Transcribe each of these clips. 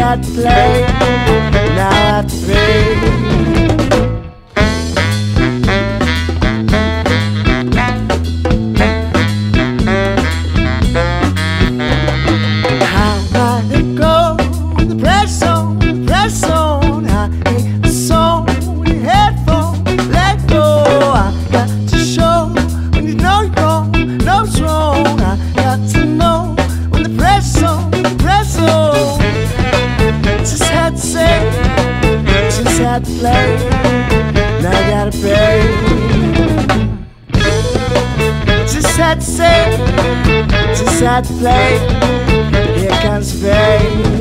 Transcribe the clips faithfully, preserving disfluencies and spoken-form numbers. at play, now at play. At play, now I gotta pay. Just had to say, just had to play. Here comes pain.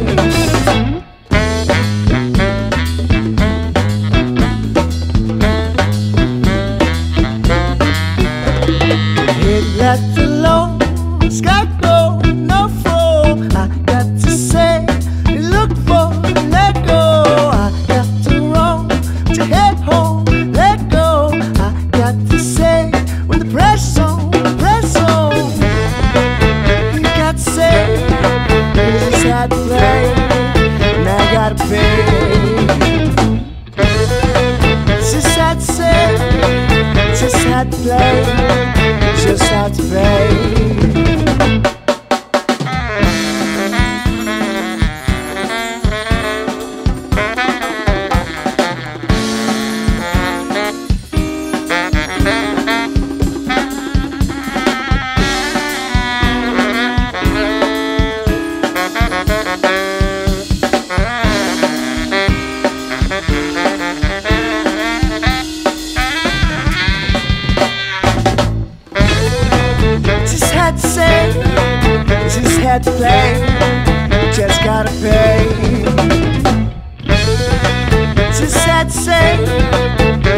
Play, just had to play. Just had to play, just gotta pay. Just had to say,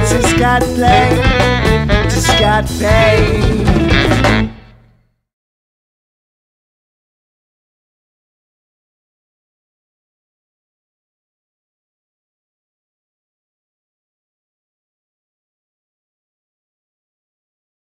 just gotta play, just gotta pay.